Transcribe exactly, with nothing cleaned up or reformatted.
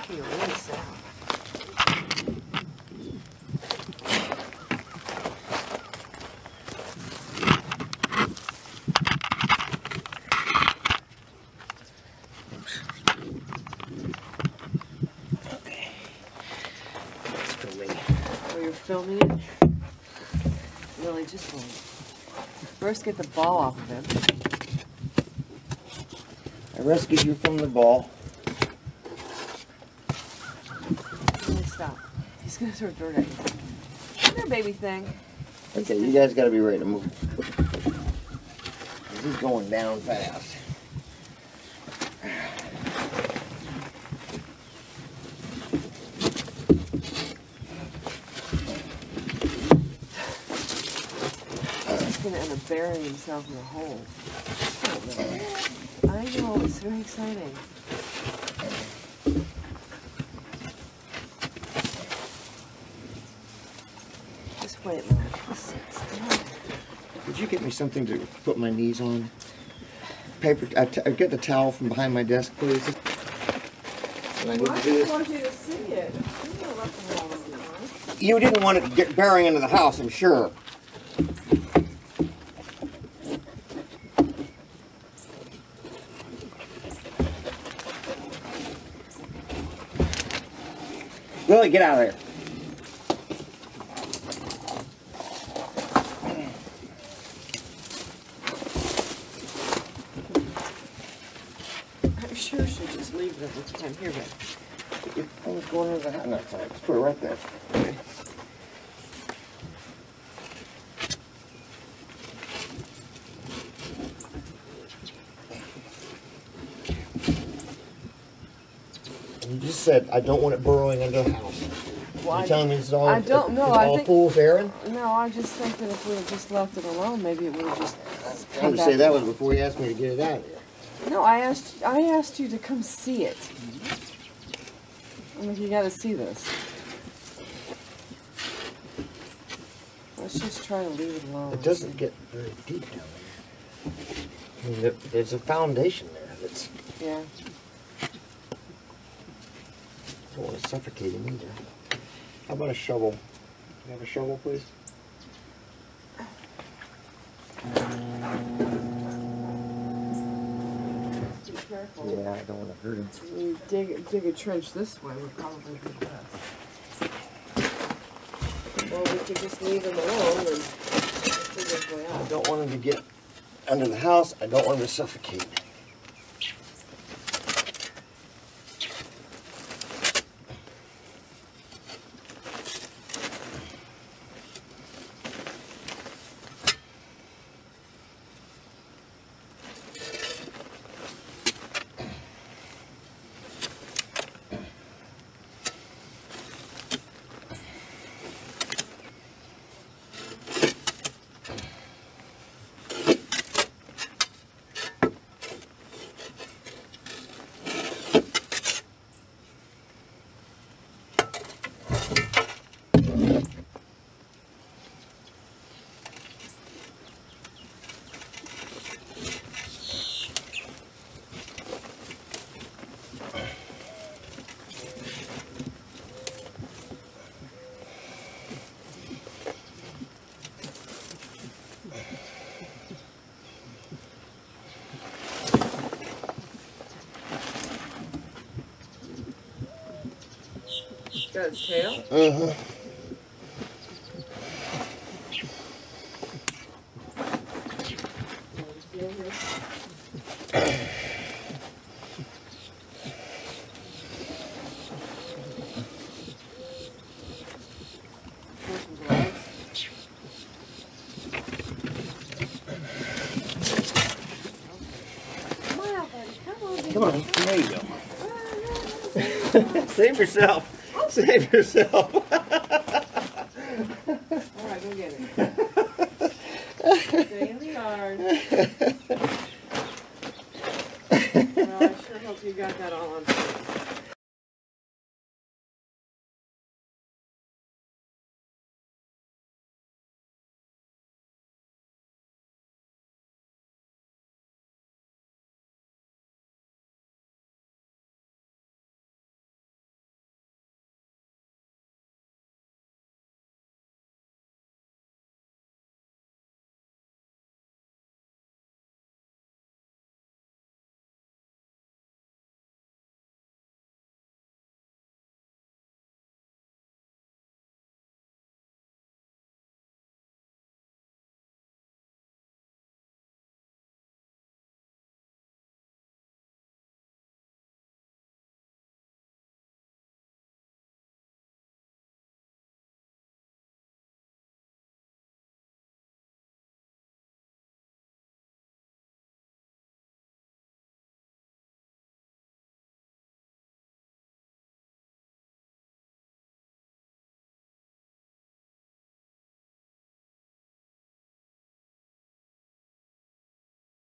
freaky little sound. Okay. Let's go, Lily. Oh, you're filming it? Lily, just wait. First, get the ball off of him. I rescued you from the ball. Stop. He's going to throw dirt at you. Come here, baby thing. Okay, you guys got to be ready to move. He's going down fast. He's going to end up burying himself in a hole. I know, it's very exciting. Just wait, Lily. Could you get me something to put my knees on? Paper. I t I get the towel from behind my desk, please. I need to do this. I want you to see it. You didn't want it to get burying into the house, I'm sure. Lily, get out of there. I'm sure she'll just leave them this time. Here, babe. I was going over the hat that time. Let's put it right there. Okay. You just said, I don't want it burrowing under the house. Well, You're I, telling me it's all, I don't know. It's all I think, fool's errand? No, I just think that if we had just left it alone, maybe it would have just... I would say that was before you asked me to get it out of here. No, I asked I asked you to come see it. I mean, you got to see this. Let's just try to leave it alone. It doesn't get very deep down there. I mean, there there's a foundation there that's... Yeah. Oh, it's suffocating either. How about a shovel? Do you have a shovel, please? Be careful. Yeah, I don't want to hurt him. You dig, dig a trench this way would probably be best. Well, we could just leave him alone and figure his way out. I don't want him to get under the house. I don't want him to suffocate. Got his tail? Uh-huh. Come on, buddy. Come on, baby. Come on. There you go. Save yourself. Save yourself. All right, go get it. Stay in the yard. Well, I sure hope you got that all on tape.